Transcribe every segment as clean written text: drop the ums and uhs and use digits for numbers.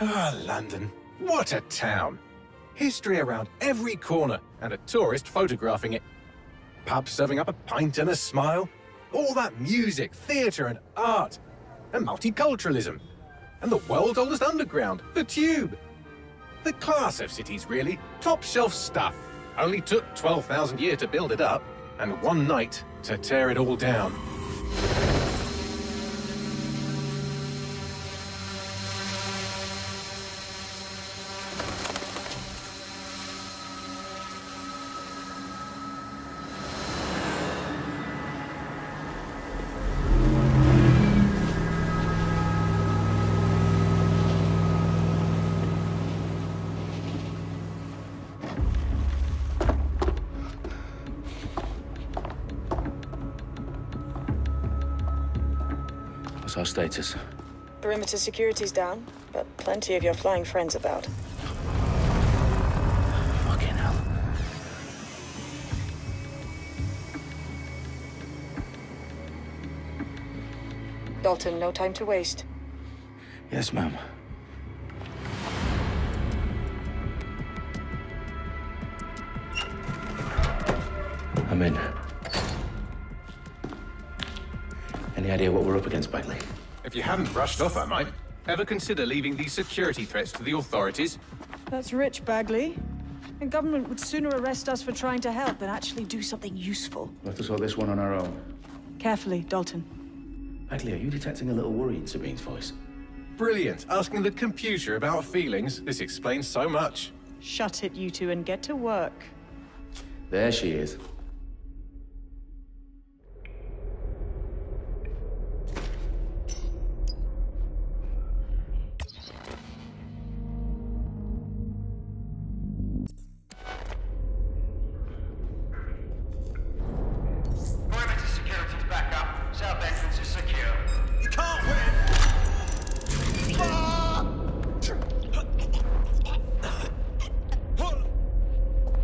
Ah, London. What a town. History around every corner, and a tourist photographing it. Pubs serving up a pint and a smile. All that music, theatre and art. And multiculturalism. And the world's oldest underground, the Tube. The class of cities, really. Top shelf stuff. Only took 12,000 years to build it up, and one night to tear it all down. Our status. Perimeter security's down, but plenty of your flying friends about. Fucking hell. Dalton, no time to waste. Yes, ma'am. I'm in. Any idea what we're up against, Bagley? If you haven't brushed off, I might. Ever consider leaving these security threats to the authorities? That's rich, Bagley. The government would sooner arrest us for trying to help than actually do something useful. We'll have to sort this one on our own. Carefully, Dalton. Bagley, are you detecting a little worry in Sabine's voice? Brilliant. Asking the computer about feelings. This explains so much. Shut it, you two, and get to work. There she is.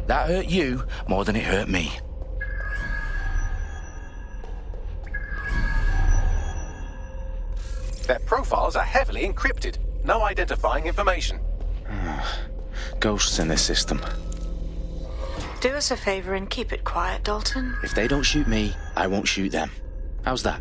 That hurt you more than it hurt me. Their profiles are heavily encrypted. No identifying information. Ghosts in this system. Do us a favor and keep it quiet, Dalton. If they don't shoot me, I won't shoot them. How's that?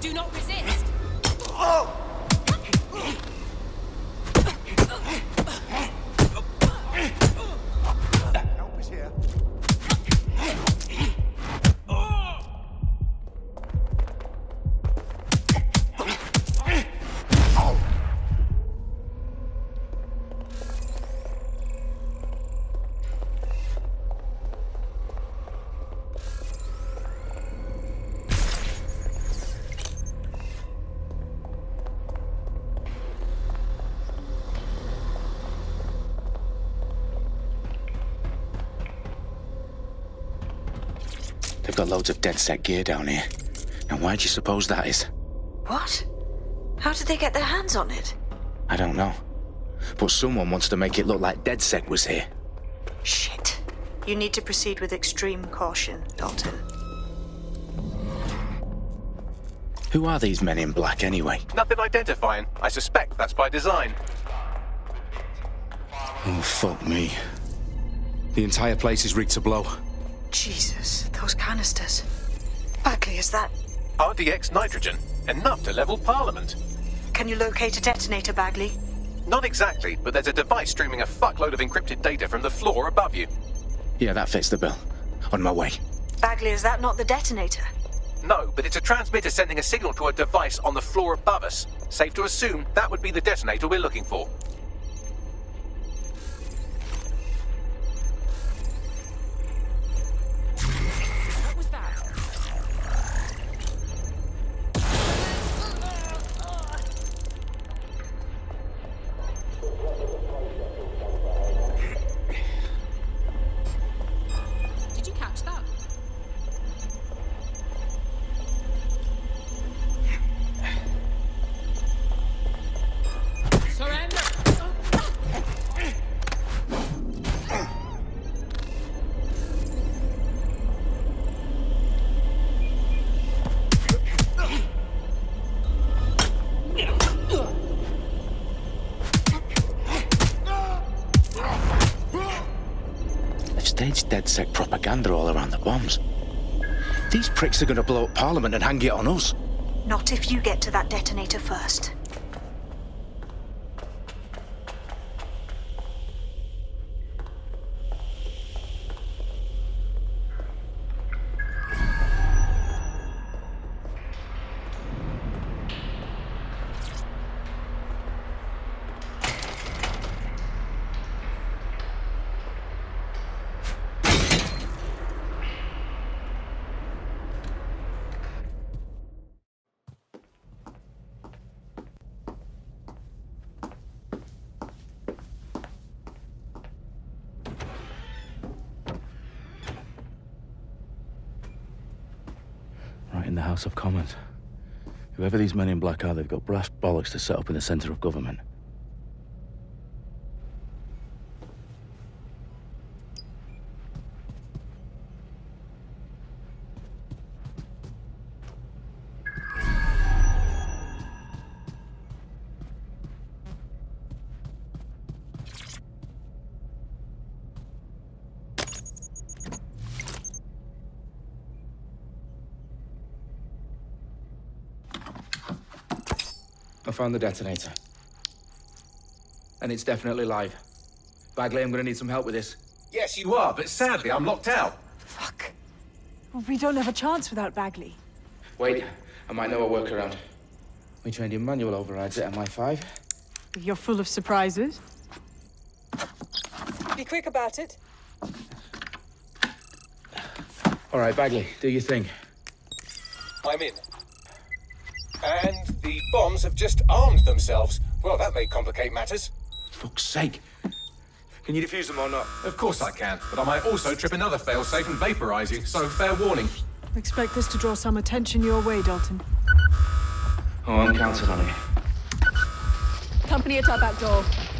Do not resist! Oh! Help is here. Got loads of DedSec gear down here. And why do you suppose that is? What? How did they get their hands on it? I don't know. But someone wants to make it look like DedSec was here. Shit. You need to proceed with extreme caution, Dalton. Who are these men in black anyway? Nothing identifying. I suspect that's by design. Oh, fuck me. The entire place is rigged to blow. Jesus, those canisters. Bagley, is that... RDX nitrogen. Enough to level Parliament. Can you locate a detonator, Bagley? Not exactly, but there's a device streaming a fuckload of encrypted data from the floor above you. Yeah, that fits the bill. On my way. Bagley, is that not the detonator? No, but it's a transmitter sending a signal to a device on the floor above us. Safe to assume that would be the detonator we're looking for. DedSec propaganda all around the bombs. These pricks are going to blow up Parliament and hang it on us. Not if you get to that detonator first. House of Commons. Whoever these men in black are, they've got brass bollocks to set up in the centre of government. I found the detonator. And it's definitely live. Bagley, I'm gonna need some help with this. Yes, you are, but sadly, I'm locked out. Fuck. We don't have a chance without Bagley. Wait, I might know a workaround. We trained in manual overrides at MI5. You're full of surprises. Be quick about it. All right, Bagley, do your thing. I'm in. And the bombs have just armed themselves. Well, that may complicate matters. Fuck's sake. Can you defuse them or not? Of course I can, but I might also trip another failsafe and vaporize you, so fair warning. I expect this to draw some attention your way, Dalton. Oh, I'm counting on it. Company at our back door. Shit.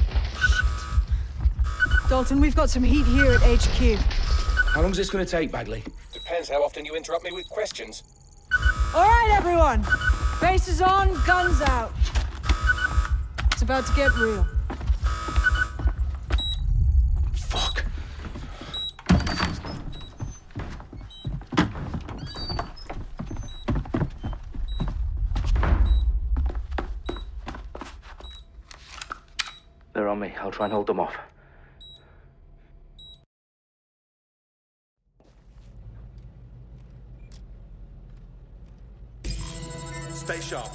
Dalton, we've got some heat here at HQ. How long's this gonna take, Bagley? Depends how often you interrupt me with questions. All right, everyone. Faces on, guns out. It's about to get real. Fuck. They're on me. I'll try and hold them off. Stay sharp.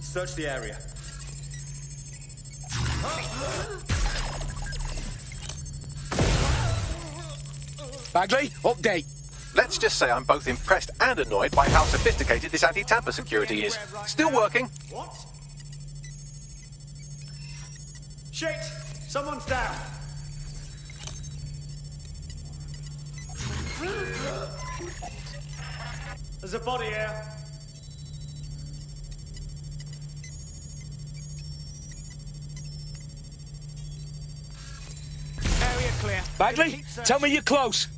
Search the area. Bagley, update. Let's just say I'm both impressed and annoyed by how sophisticated this anti-tamper security is. Still working. What? Shit! Someone's down. There's a body here. Clear. Bagley, tell me you're close.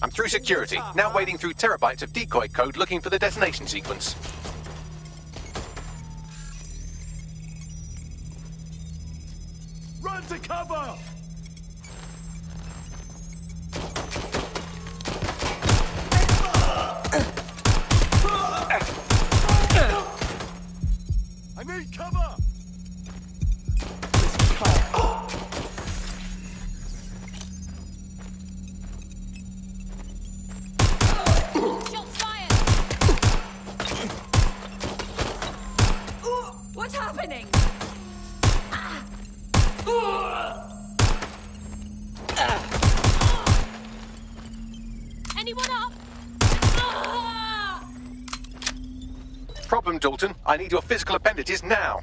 I'm through security, now wading through terabytes of decoy code looking for the detonation sequence. Run to cover! Problem, Dalton. I need your physical appendages now.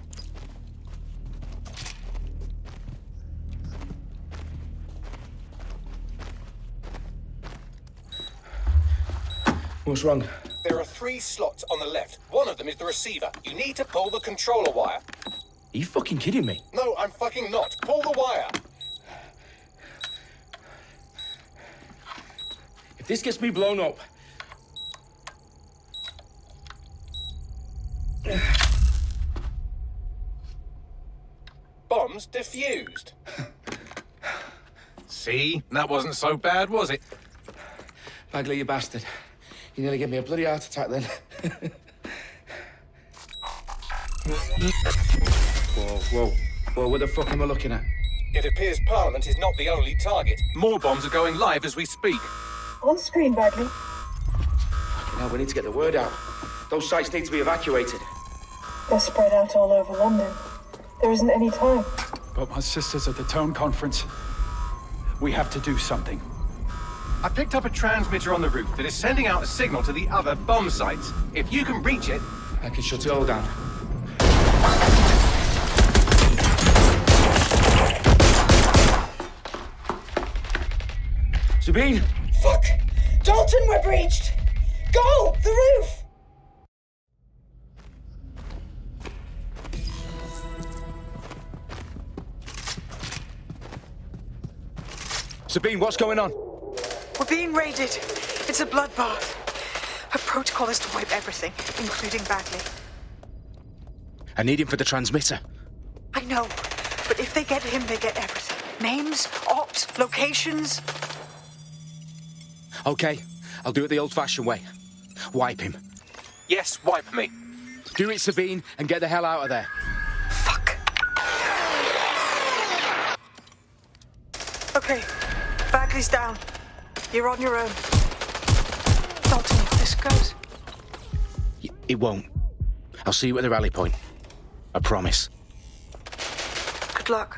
What's wrong? There are three slots on the left. One of them is the receiver. You need to pull the controller wire. Are you fucking kidding me? No, I'm fucking not. Pull the wire. If this gets me blown up... Bombs defused. See? That wasn't so bad, was it? Bagley, you bastard. You nearly gave me a bloody heart attack then. Whoa, what the fuck am I looking at? It appears Parliament is not the only target. More bombs are going live as we speak. On screen, Bagley. Fucking hell, we need to get the word out. Those sites need to be evacuated. They're spread out all over London. There isn't any time. But my sister's at the town conference. We have to do something. I picked up a transmitter on the roof that is sending out a signal to the other bomb sites. If you can reach it... I can shut it all down. Sabine! Fuck! Dalton, we're breached! Go! The roof! Sabine, what's going on? We're being raided. It's a bloodbath. Her protocol is to wipe everything, including Bagley. I need him for the transmitter. I know, but if they get him, they get everything. Names, ops, locations. Okay, I'll do it the old-fashioned way. Wipe him. Yes, wipe me. Do it, Sabine, and get the hell out of there. Fuck. Okay. Bagley's down. You're on your own. Dalton, this goes. It won't. I'll see you at the rally point. I promise. Good luck.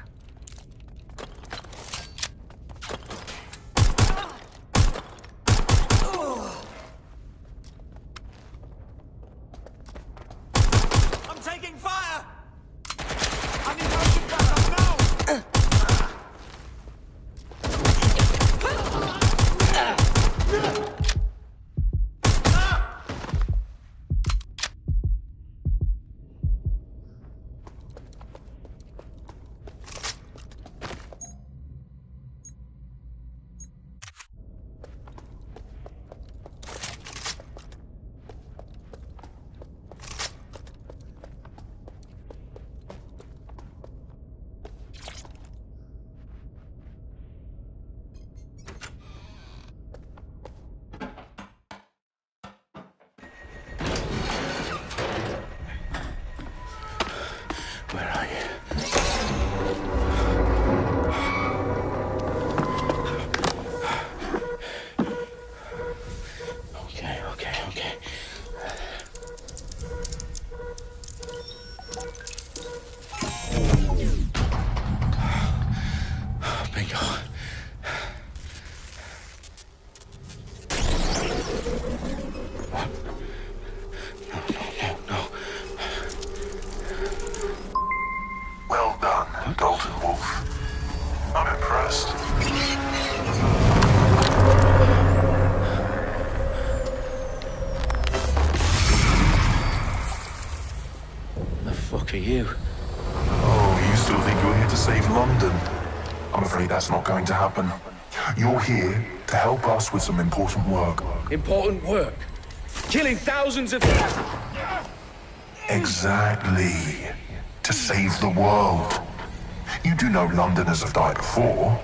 To happen. You're here to help us with some important work. Important work? Killing thousands of... Exactly. To save the world. You do know Londoners have died before,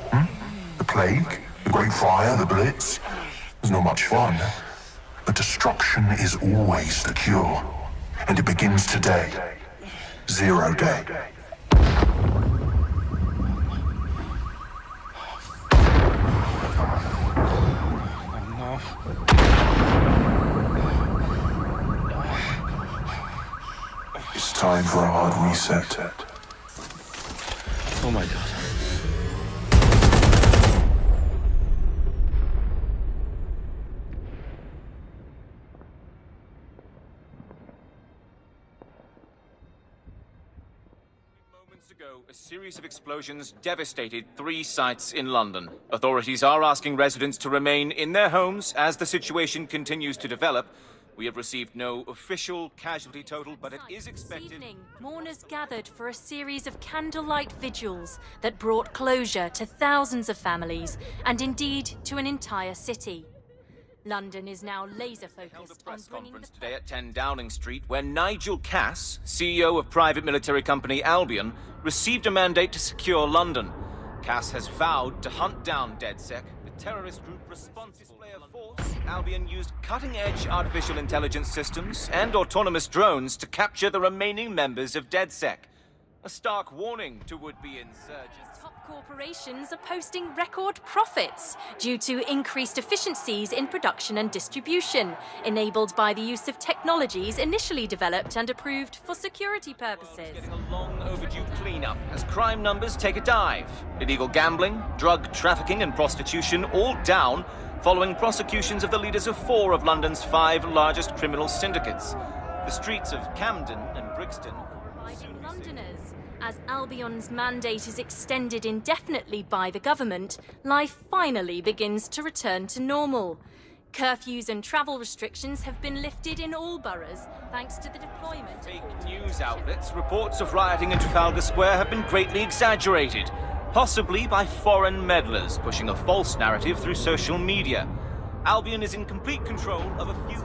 The plague, the Great Fire, the Blitz. It's not much fun. But destruction is always the cure. And it begins today. Zero Day. Time for a hard reset. Oh my God. Moments ago, a series of explosions devastated 3 sites in London. Authorities are asking residents to remain in their homes as the situation continues to develop. We have received no official casualty total, but it is expected... This evening, mourners gathered for a series of candlelight vigils that brought closure to thousands of families, and indeed to an entire city. London is now laser-focused on bringing the... today at 10 Downing Street, where Nigel Cass, CEO of private military company Albion, received a mandate to secure London. Cass has vowed to hunt down DedSec, terrorist group responsible. Albion used cutting-edge artificial intelligence systems and autonomous drones to capture the remaining members of DedSec. A stark warning to would-be insurgents. Top corporations are posting record profits due to increased efficiencies in production and distribution, enabled by the use of technologies initially developed and approved for security purposes. Getting a long overdue cleanup as crime numbers take a dive. Illegal gambling, drug trafficking and prostitution all down following prosecutions of the leaders of 4 of London's 5 largest criminal syndicates. The streets of Camden and Brixton reminding Londoners, as Albion's mandate is extended indefinitely by the government, life finally begins to return to normal. Curfews and travel restrictions have been lifted in all boroughs, thanks to the deployment... Fake news outlets, reports of rioting in Trafalgar Square have been greatly exaggerated, possibly by foreign meddlers pushing a false narrative through social media. Albion is in complete control of a few...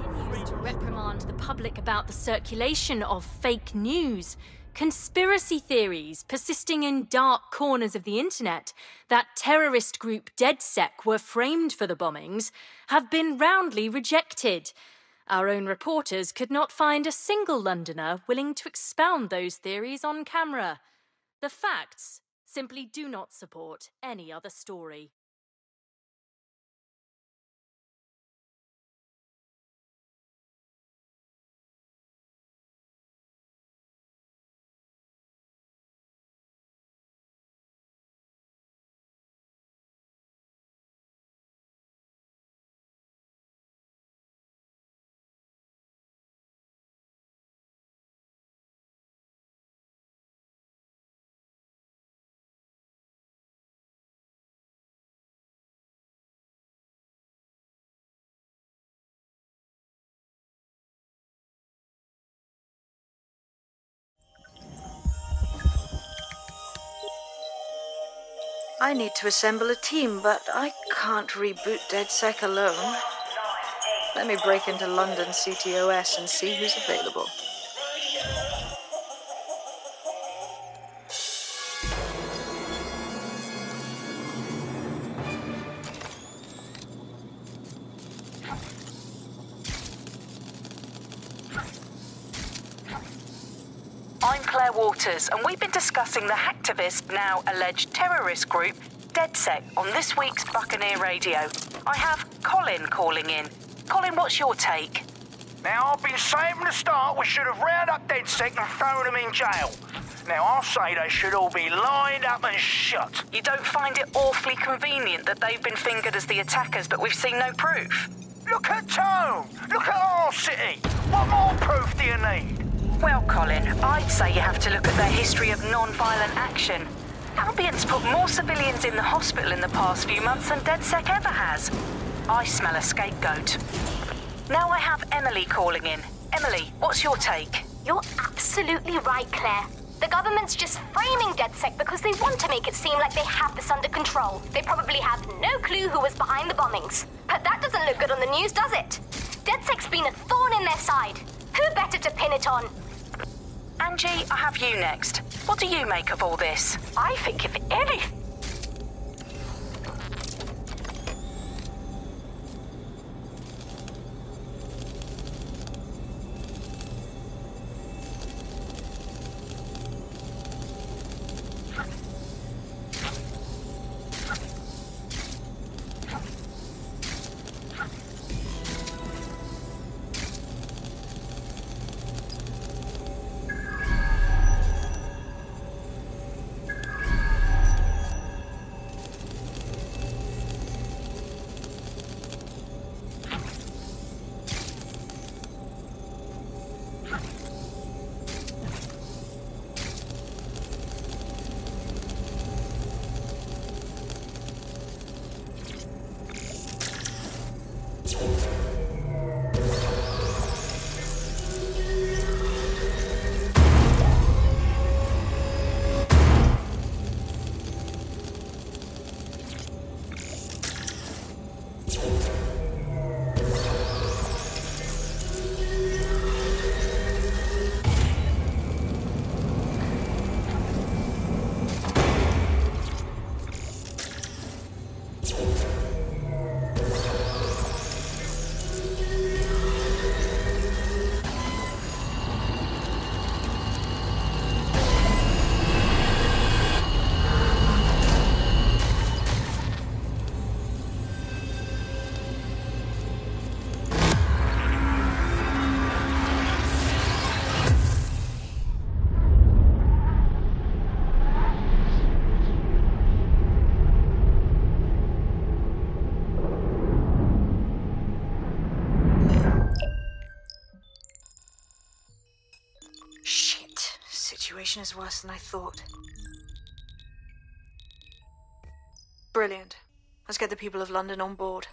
To reprimand the public about the circulation of fake news, conspiracy theories persisting in dark corners of the internet that terrorist group DedSec were framed for the bombings have been roundly rejected. Our own reporters could not find a single Londoner willing to expound those theories on camera. The facts simply do not support any other story. I need to assemble a team, but I can't reboot DedSec alone. Let me break into London CTOS and see who's available. And we've been discussing the hacktivist, now alleged terrorist group, DedSec, on this week's Buccaneer Radio. I have Colin calling in. Colin, what's your take? Now, I've been saying from the start we should have rounded up DedSec and thrown them in jail. Now, I'll say they should all be lined up and shot. You don't find it awfully convenient that they've been fingered as the attackers, but we've seen no proof? Look at Tone! Look at our city! What more proof do you need? Well, Colin, I'd say you have to look at their history of non-violent action. Albion's put more civilians in the hospital in the past few months than DedSec ever has. I smell a scapegoat. Now I have Emily calling in. Emily, what's your take? You're absolutely right, Claire. The government's just framing DedSec because they want to make it seem like they have this under control. They probably have no clue who was behind the bombings. But that doesn't look good on the news, does it? DedSec's been a thorn in their side. Who better to pin it on? Angie, I have you next. What do you make of all this? I think if anything... situation is worse than I thought. Brilliant. Let's get the people of London on board.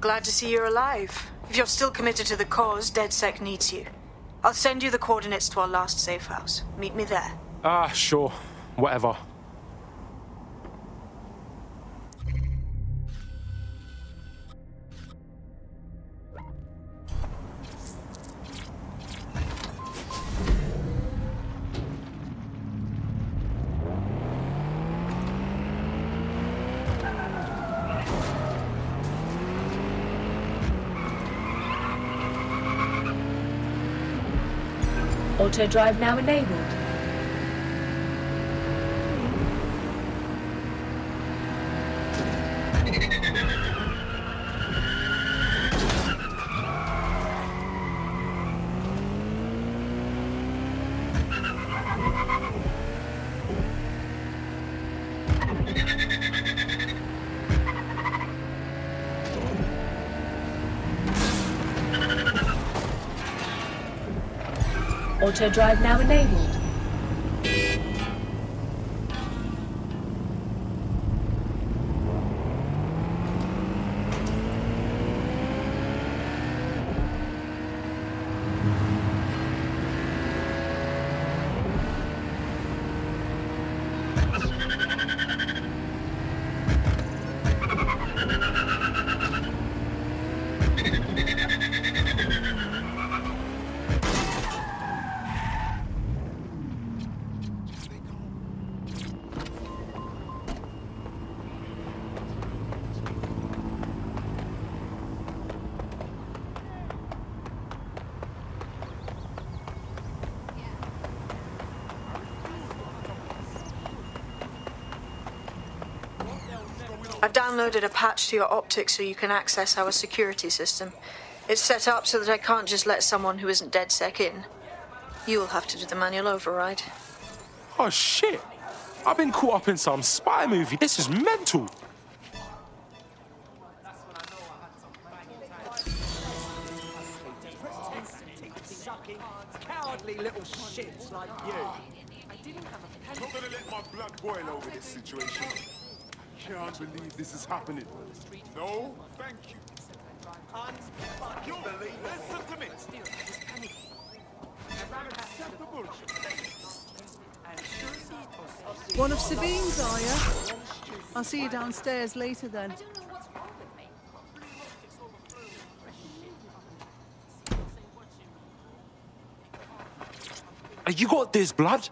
Glad to see you're alive. If you're still committed to the cause, DedSec needs you. I'll send you the coordinates to our last safe house. Meet me there. Ah, sure. Whatever. Auto drive now enabled. Auto drive now enabled. I've downloaded a patch to your optics so you can access our security system. It's set up so that I can't just let someone who isn't DedSec in. You'll have to do the manual override. Oh, shit. I've been caught up in some spy movie. This is mental. Cowardly little shits like you. I'm not gonna let my blood boil over this situation. I can't believe this is happening. No, thank you. Listen to me. One of Sabine's, are you? I'll see you downstairs later then. You got this, blood.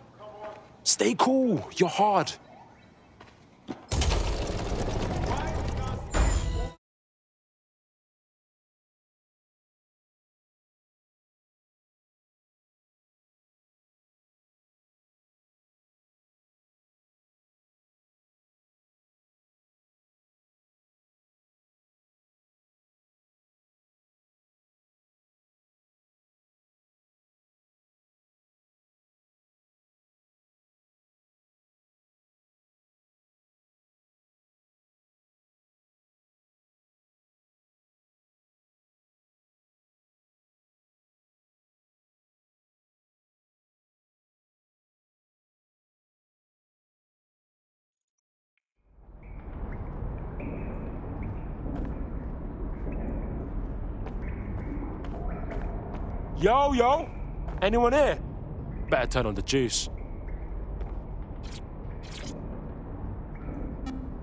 Stay cool. You're hard. Yo, yo! Anyone here? Better turn on the juice.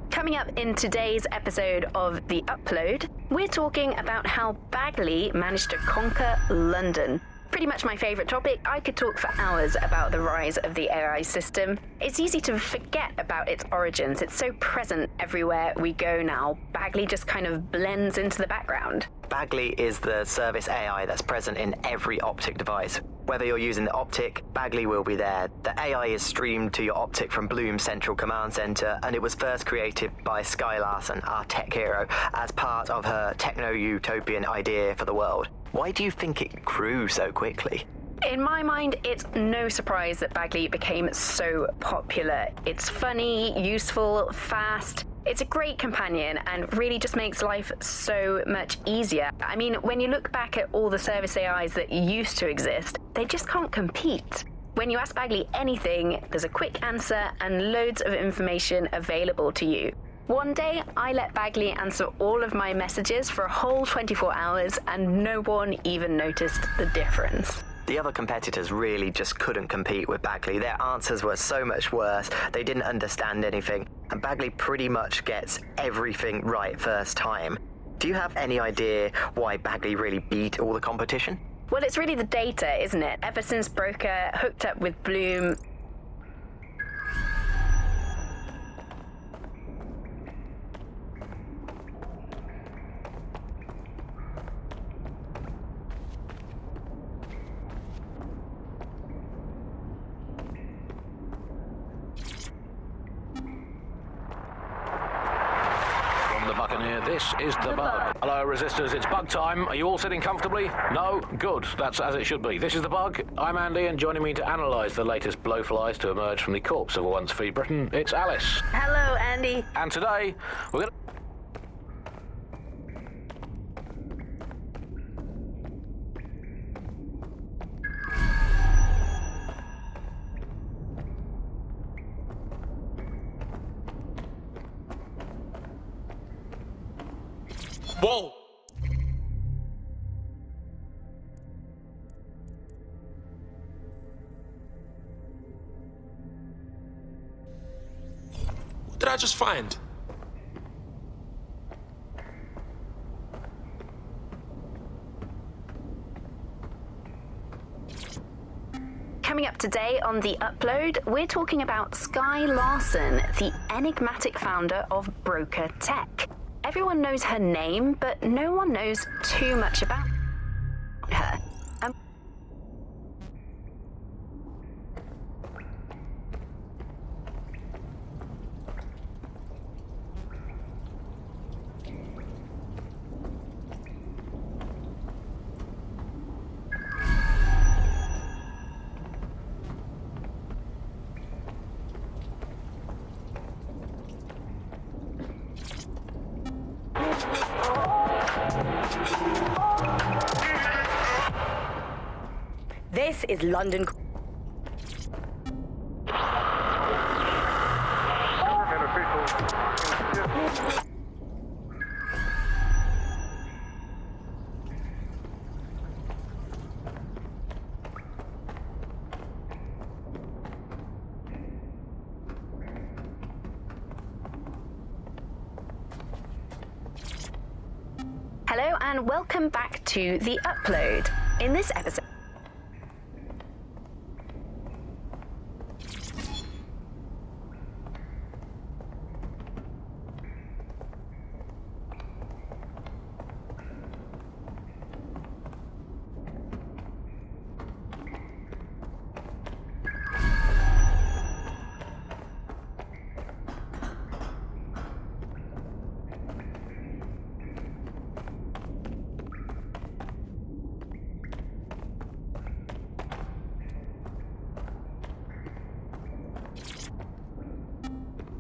Coming up in today's episode of The Upload, we're talking about how Bagley managed to conquer London. Pretty much my favourite topic. I could talk for hours about the rise of the AI system. It's easy to forget about its origins. It's so present everywhere we go now. Bagley just kind of blends into the background. Bagley is the service AI that's present in every optic device. Whether you're using the optic, Bagley will be there. The AI is streamed to your optic from Bloom Central Command Center, and it was first created by Sky Larson, our tech hero, as part of her techno-utopian idea for the world. Why do you think it grew so quickly? In my mind, it's no surprise that Bagley became so popular. It's funny, useful, fast. It's a great companion and really just makes life so much easier. I mean, when you look back at all the service AIs that used to exist, they just can't compete. When you ask Bagley anything, there's a quick answer and loads of information available to you. One day, I let Bagley answer all of my messages for a whole 24 hours and no one even noticed the difference. The other competitors really just couldn't compete with Bagley. Their answers were so much worse, they didn't understand anything, and Bagley pretty much gets everything right first time. Do you have any idea why Bagley really beat all the competition? Well, it's really the data, isn't it? Ever since Broker hooked up with Bloom... This is The Bug. Hello, resistors. It's bug time. Are you all sitting comfortably? No? Good. That's as it should be. This is The Bug. I'm Andy, and joining me to analyse the latest blowflies to emerge from the corpse of a once free Britain, it's Alice. Hello, Andy. And today, we're going to... Whoa! What did I just find? Coming up today on The Upload, we're talking about Sky Larson, the enigmatic founder of Broker Tech. Everyone knows her name, but no one knows too much about her. This is London. Hello and welcome back to The Upload. In this episode...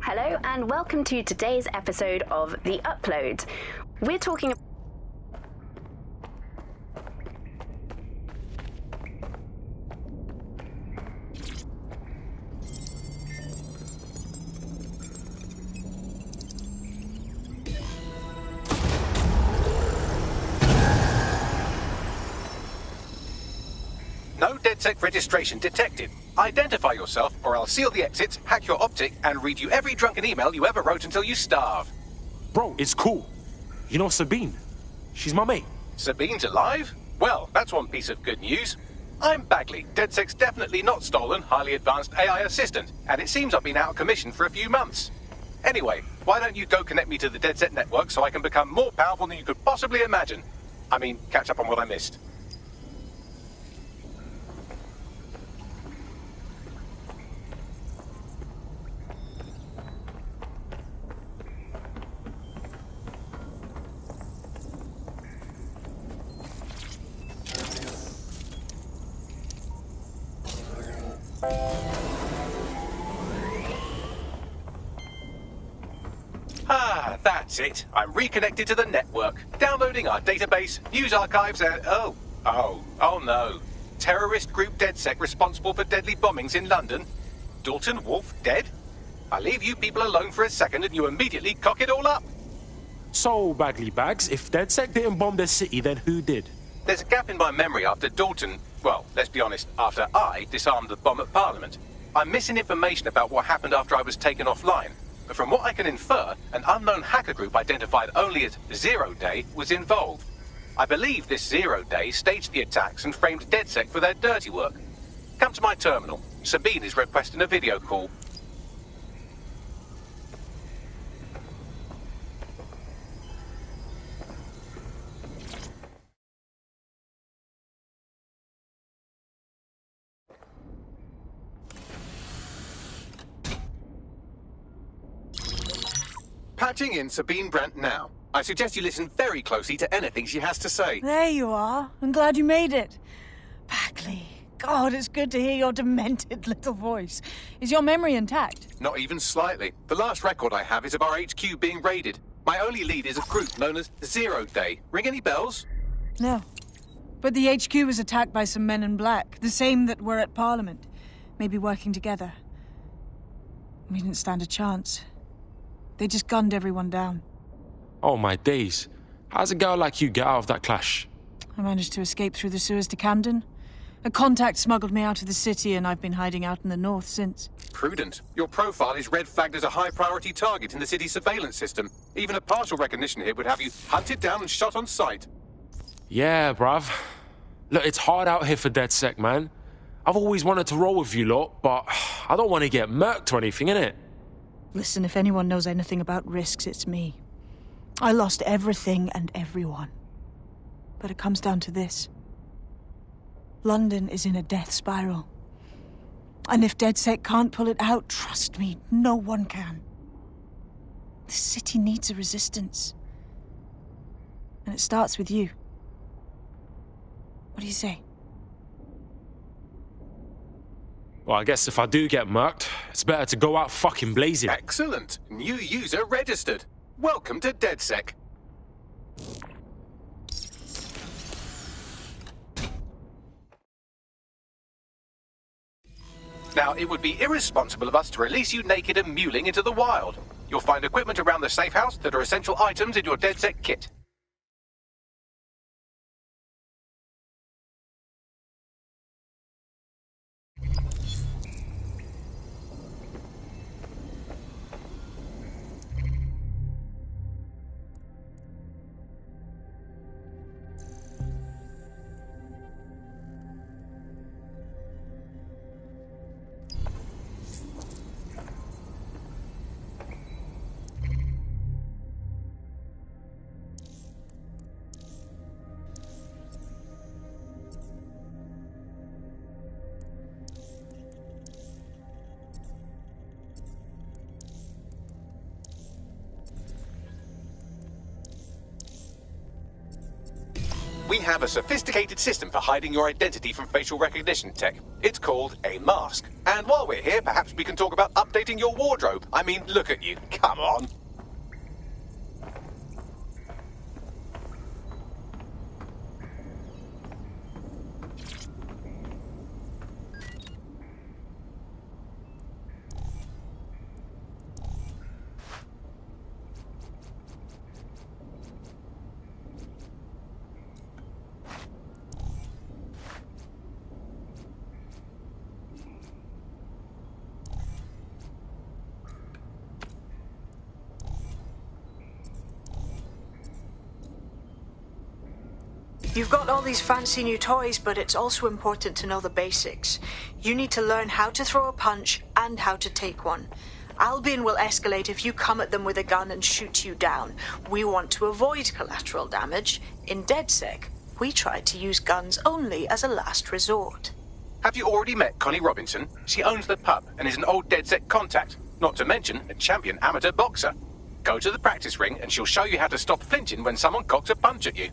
Hello and welcome to today's episode of The Upload. We're talking about... No DedSec registration detected. Identify yourself, or I'll seal the exits, hack your optic, and read you every drunken email you ever wrote until you starve. Bro, it's cool. You know Sabine? She's my mate. Sabine's alive? Well, that's one piece of good news. I'm Bagley, DedSec's definitely not stolen, highly advanced AI assistant, and it seems I've been out of commission for a few months. Anyway, why don't you go connect me to the DedSec network so I can become more powerful than you could possibly imagine? I mean, catch up on what I missed. That's it. I'm reconnected to the network, downloading our database, news archives and... Oh no. Terrorist group DedSec responsible for deadly bombings in London. Dalton Wolfe dead? I leave you people alone for a second and you immediately cock it all up. So, Bagley Bags, if DedSec didn't bomb their city, then who did? There's a gap in my memory after Dalton... Well, let's be honest, after I disarmed the bomb at Parliament. I'm missing information about what happened after I was taken offline. But from what I can infer, an unknown hacker group identified only as Zero Day was involved. I believe this Zero Day staged the attacks and framed DedSec for their dirty work. Come to my terminal. Sabine is requesting a video call. Patching in Sabine Brandt now. I suggest you listen very closely to anything she has to say. There you are. I'm glad you made it. Bagley, God, it's good to hear your demented little voice. Is your memory intact? Not even slightly. The last record I have is of our HQ being raided. My only lead is a group known as Zero Day. Ring any bells? No. But the HQ was attacked by some men in black, the same that were at Parliament. Maybe working together. We didn't stand a chance. They just gunned everyone down. Oh my days. How's a girl like you get out of that clash? I managed to escape through the sewers to Camden. A contact smuggled me out of the city and I've been hiding out in the north since. Prudent. Your profile is red flagged as a high priority target in the city's surveillance system. Even a partial recognition here would have you hunted down and shot on sight. Yeah, bruv. Look, it's hard out here for DedSec, man. I've always wanted to roll with you lot, but I don't want to get murked or anything, innit? Listen, if anyone knows anything about risks, it's me. I lost everything and everyone. But it comes down to this. London is in a death spiral. And if DedSec can't pull it out, trust me, no one can. The city needs a resistance. And it starts with you. What do you say? Well, I guess if I do get murked, it's better to go out fucking blazing. Excellent. New user registered. Welcome to DedSec. Now, it would be irresponsible of us to release you naked and mewling into the wild. You'll find equipment around the safe house that are essential items in your DedSec kit. We have a sophisticated system for hiding your identity from facial recognition tech. It's called a mask. And while we're here, perhaps we can talk about updating your wardrobe. I mean, look at you. Come on. You've got all these fancy new toys, but it's also important to know the basics. You need to learn how to throw a punch and how to take one. Albion will escalate if you come at them with a gun and shoot you down. We want to avoid collateral damage. In DedSec, we try to use guns only as a last resort. Have you already met Connie Robinson? She owns the pub and is an old DedSec contact, not to mention a champion amateur boxer. Go to the practice ring and she'll show you how to stop flinching when someone cocks a punch at you.